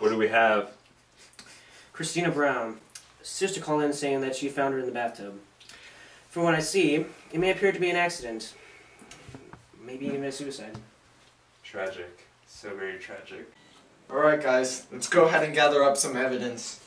What do we have? Christina Brown. Sister called in saying that she found her in the bathtub. From what I see, it may appear to be an accident. Maybe even a suicide. Tragic. So very tragic. Alright guys, let's go ahead and gather up some evidence.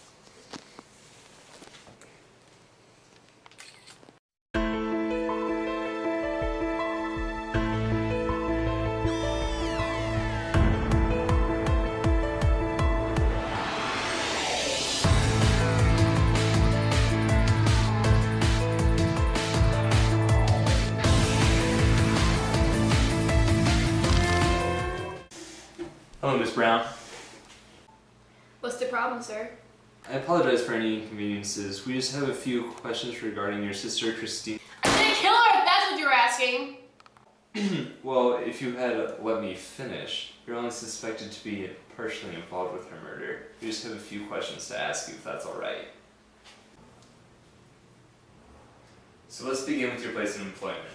Hello, Miss Brown. What's the problem, sir? I apologize for any inconveniences. We just have a few questions regarding your sister, Christine. I didn't kill her, if that's what you were asking! Well, if you had let me finish, you're only suspected to be partially involved with her murder. We just have a few questions to ask you, if that's alright. So let's begin with your place of employment.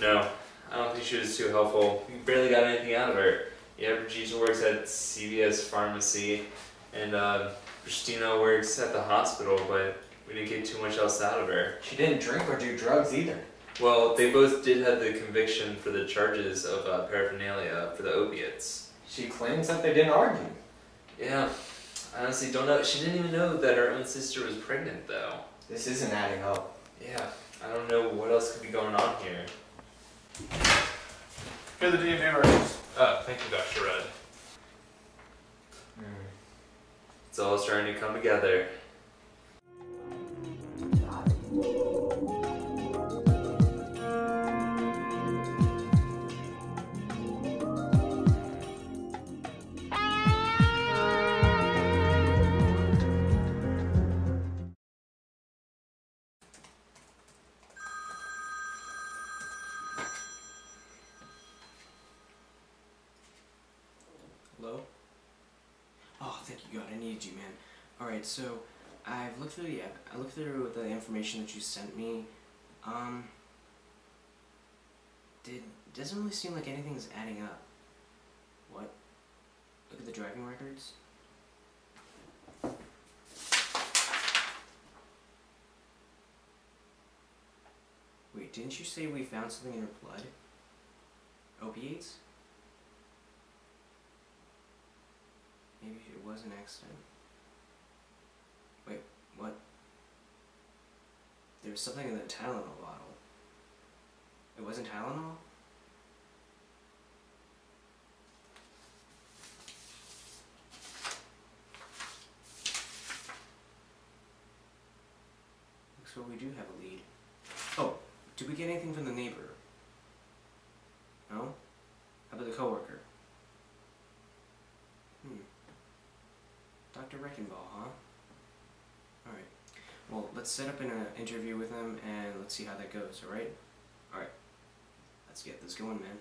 No, I don't think she was too helpful. We barely got anything out of her. Yeah, Brigetta works at CVS Pharmacy, and Christina works at the hospital, but we didn't get too much else out of her. She didn't drink or do drugs either. Well, they both did have the conviction for the charges of paraphernalia for the opiates. She claims that they didn't argue. Yeah, I honestly don't know. She didn't even know that her own sister was pregnant, though. This isn't adding up. Yeah, I don't know what else could be going on here. Here are the DNA records. Thank you, Dr. Redd. It's all starting to come together. Hello? Oh, thank you, God. I needed you, man. Alright, so, I've looked through the information that you sent me. Doesn't really seem like anything's adding up. What? Look at the driving records. Wait, didn't you say we found something in her blood? Opiates? Maybe it was an accident. Wait, what? There was something in the Tylenol bottle. It wasn't Tylenol? Looks like we do have a lead. Oh, did we get anything from the neighbor? No? How about the coworker? Dr. Wreckenball, huh? Alright. Well, let's set up an interview with him and let's see how that goes, alright? Alright. Let's get this going, man.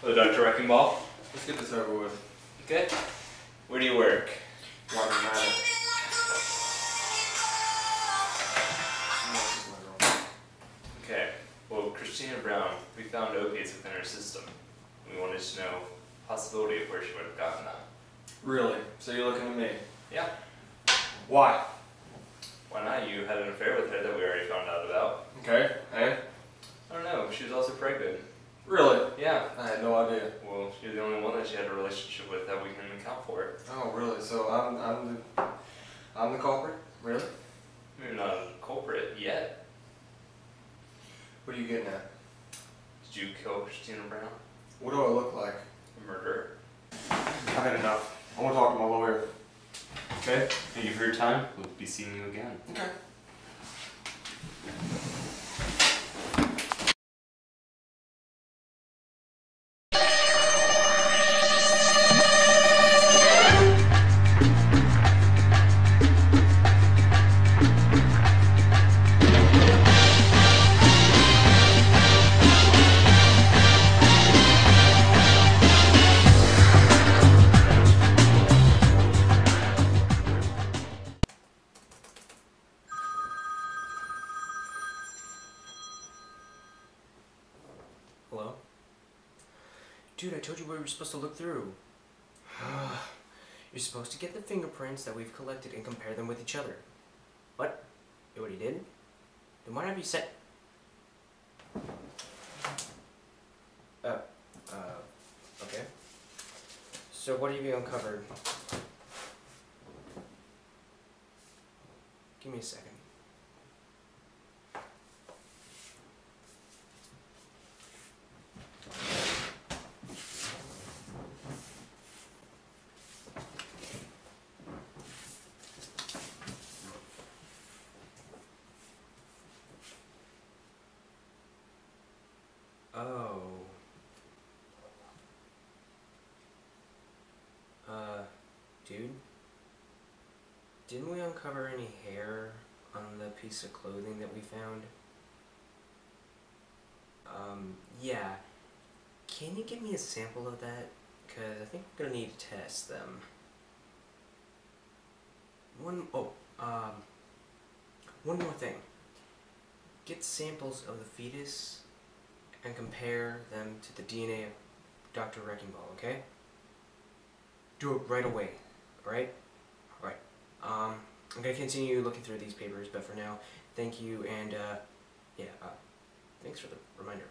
Hello, Dr. Wreckenball. Let's get this over with. Okay. Where do you work? Water matter. Christina Brown, we found opiates within her system. We wanted to know the possibility of where she would have gotten that. Really? So you're looking at me? Yeah. Why? Why not? You had an affair with her that we already found out about. Okay, and? I don't know. She was also pregnant. Really? Yeah. I had no idea. Well, she was the only one that she had a relationship with that we couldn't even account for. Oh, really? So I'm the culprit? Really? Maybe not a culprit yet. What are you getting at? Did you kill Christina Brown? What do I look like? A murderer. I've had enough. I want to talk to my lawyer. Okay. Thank you for your time. We'll be seeing you again. Okay. Dude, I told you we were supposed to look through. You're supposed to get the fingerprints that we've collected and compare them with each other. What? You already did? Then why have you said... Okay. So what have you uncovered? Give me a second. Dude, didn't we uncover any hair on the piece of clothing that we found? Yeah. Can you give me a sample of that? Because I think we're going to need to test them. One more thing. Get samples of the fetus and compare them to the DNA of Dr. Wrecking Ball, okay? Do it right away. Alright? Alright. I'm going to continue looking through these papers, but for now, thank you, and, yeah, thanks for the reminder.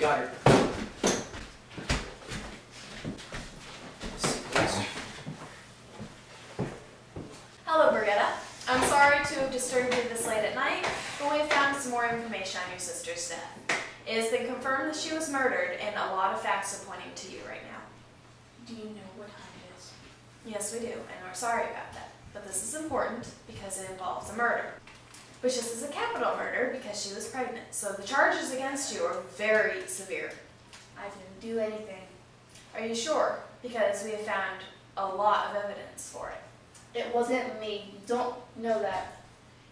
Got her. Hello, Brigetta. I'm sorry to have disturbed you this late at night, but we have found some more information on your sister's death. It has been confirmed that she was murdered, and a lot of facts are pointing to you right now. Do you know what time it is? Yes, we do, and we're sorry about that. But this is important because it involves a murder. Which this is a capital murder because she was pregnant, so the charges against you are very severe. I didn't do anything. Are you sure? Because we have found a lot of evidence for it. It wasn't me. You don't know that.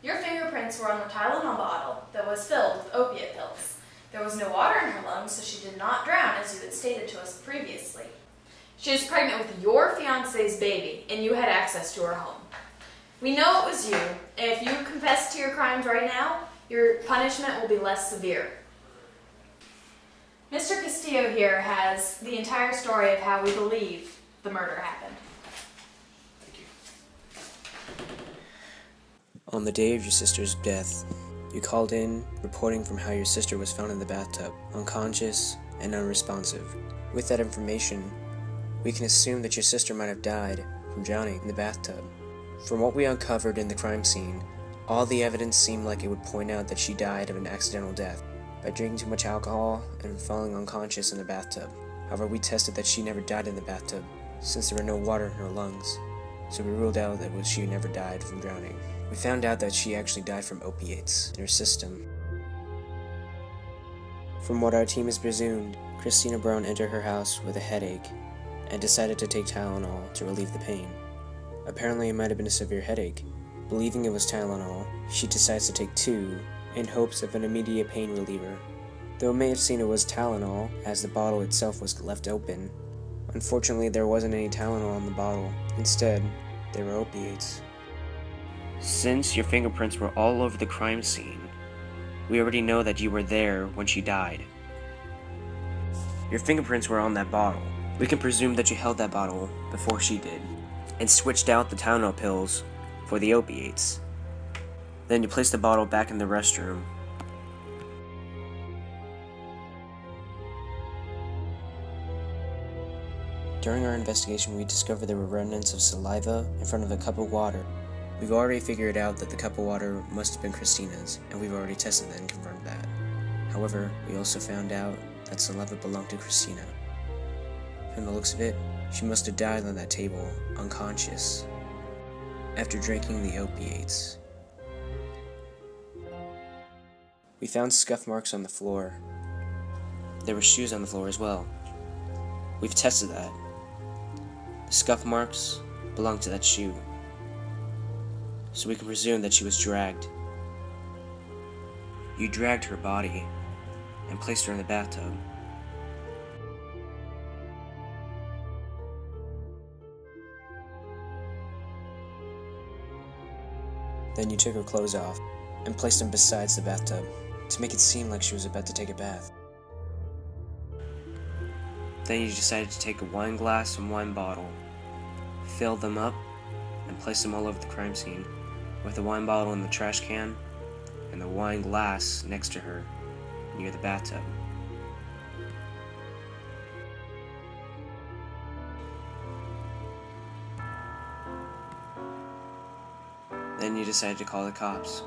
Your fingerprints were on the Tylenol bottle that was filled with opiate pills. There was no water in her lungs, so she did not drown, as you had stated to us previously. She was pregnant with your fiancé's baby, and you had access to her home. We know it was you, and if you confess to your crimes right now, your punishment will be less severe. Mr. Castillo here has the entire story of how we believe the murder happened. Thank you. On the day of your sister's death, you called in, reporting from how your sister was found in the bathtub, unconscious and unresponsive. With that information, we can assume that your sister might have died from drowning in the bathtub. From what we uncovered in the crime scene, all the evidence seemed like it would point out that she died of an accidental death by drinking too much alcohol and falling unconscious in the bathtub. However, we tested that she never died in the bathtub since there were no water in her lungs, so we ruled out that she never died from drowning. We found out that she actually died from opiates in her system. From what our team has presumed, Christina Brown entered her house with a headache and decided to take Tylenol to relieve the pain. Apparently it might have been a severe headache. Believing it was Tylenol, she decides to take 2 in hopes of an immediate pain reliever. Though it may have seen it was Tylenol, as the bottle itself was left open. Unfortunately, there wasn't any Tylenol in the bottle. Instead, they were opiates. Since your fingerprints were all over the crime scene, we already know that you were there when she died. Your fingerprints were on that bottle. We can presume that you held that bottle before she did, and switched out the Tylenol pills for the opiates. Then you placed the bottle back in the restroom. During our investigation, we discovered there were remnants of saliva in front of a cup of water. We've already figured out that the cup of water must have been Christina's, and we've already tested that and confirmed that. However, we also found out that the leather belonged to Christina. From the looks of it, she must have died on that table, unconscious, after drinking the opiates. We found scuff marks on the floor. There were shoes on the floor as well. We've tested that. The scuff marks belong to that shoe, so we can presume that she was dragged. You dragged her body and placed her in the bathtub. Then you took her clothes off and placed them besides the bathtub to make it seem like she was about to take a bath. Then you decided to take a wine glass and wine bottle, fill them up, and place them all over the crime scene, with the wine bottle in the trash can and the wine glass next to her, near the bathtub. Then you decided to call the cops.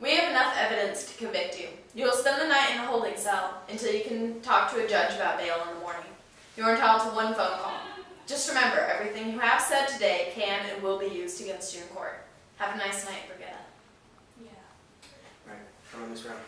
We have enough evidence to convict you. You will spend the night in a holding cell until you can talk to a judge about bail in the morning. You are entitled to one phone call. Just remember, everything you have said today can and will be used against you in court. Have a nice night, Brigetta. Yeah. All right, come on this round.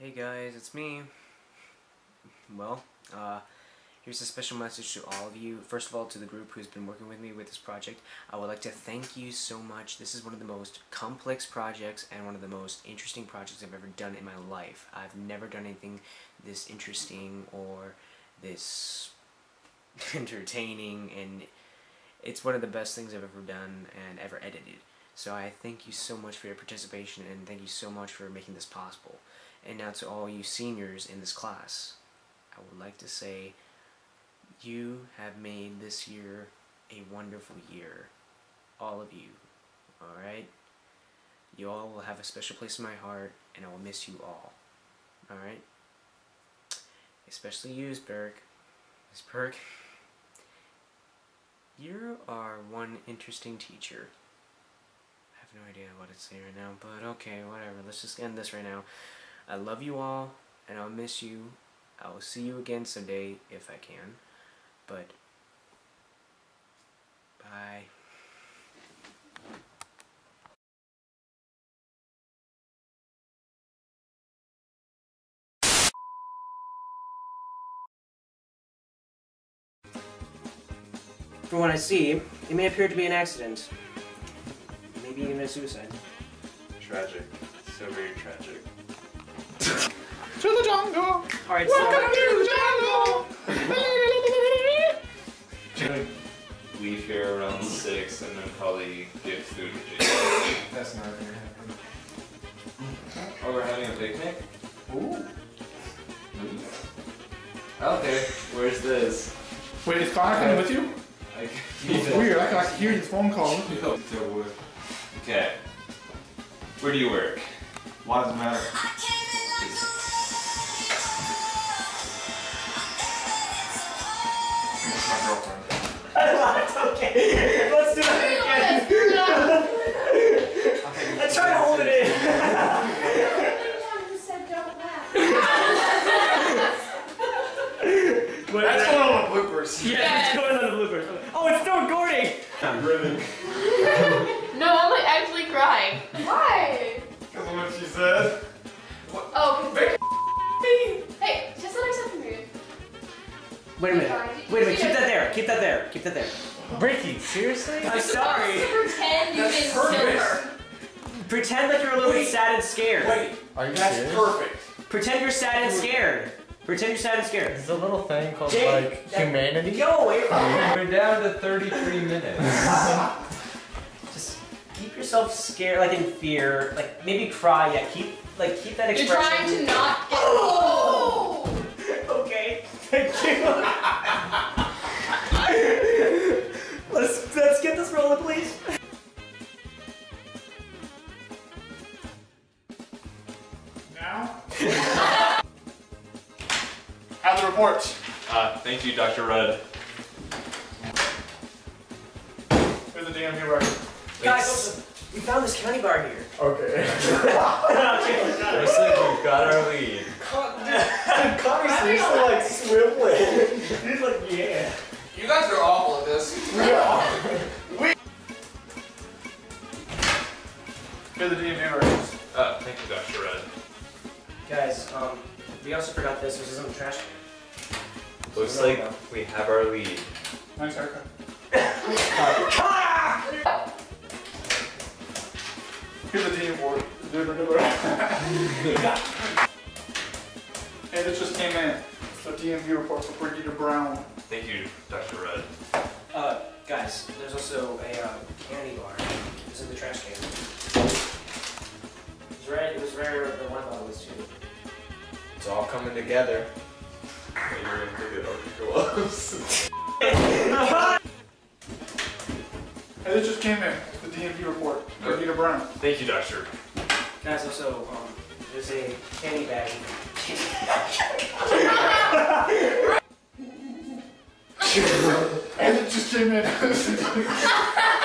Hey guys, it's me. Well, here's a special message to all of you. First of all, to the group who's been working with me with this project, I would like to thank you so much. This is one of the most complex projects and one of the most interesting projects I've ever done in my life. I've never done anything this interesting or this entertaining, and it's one of the best things I've ever done and ever edited. So I thank you so much for your participation, and thank you so much for making this possible. And now to all you seniors in this class, I would like to say you have made this year a wonderful year. All of you, alright? You all will have a special place in my heart, and I will miss you all, alright? Especially you, Burke. Miss Burke, you are one interesting teacher. I have no idea what I'd say right now, but okay, whatever. Let's just end this right now. I love you all, and I'll miss you. I will see you again someday, if I can, but bye. From what I see, it may appear to be an accident. Maybe even a suicide. Tragic. So very tragic. To the jungle! Alright, welcome to the jungle! Leave here around 6 and then probably get food to Jake. That's not gonna happen. Oh, we're having a picnic? Ooh. Nice. Okay, where's this? Wait, is Connor coming with you? It's weird, I can hear his phone call. Okay. Where do you work? Why does it matter? Okay, let's do that again. I try to hold it in. That's going on the bloopers. Yeah, it's going on the bloopers. Oh, it's still recording. I'm ribbing. No, I'm like actually crying. Why? Because of what she said. What? Oh, hey, just let her something weird. Wait a minute. Wait a minute. Keep that there. Keep that there. Keep that there. Ricky, seriously? I'm sorry. Pretend you didn't kill her. Pretend like you're a little bit sad and scared. Wait, are you serious? That's perfect. Pretend you're sad and scared. Pretend you're sad and scared. There's a little thing called, Jake, like, humanity. Yo, wait. We're down to 33 minutes. yourself scared, like in fear, like maybe cry. Yeah, keep that expression. You're trying to not get. Oh! Okay. Thank you. Let's get this rolling, please. Now. Have the report. Thank you, Dr. Redd. There's a damn new record. Guys, we found this county bar here. Okay. I think we've got our lead. Connor seems to like swiveling. He's like, yeah. You guys are awful at this. We are. Here's the DMV records. Thank you, Dr. Redd. Guys, we also forgot this, which is in the trash can. Looks like we have our lead. Nice haircut. Here's the DMV award. And it just came in. The DMV report for Peter Brown. Thank you, Dr. Redd. Guys, there's also a candy bar. It's in the trash can. It was rare than I thought it was too. It's all coming together. And you're gonna pick it up your gloves. And it just came in. The DMV report for Peter Brown. Thank you, Doctor. Guys, also, there's a candy bag. And it just came in.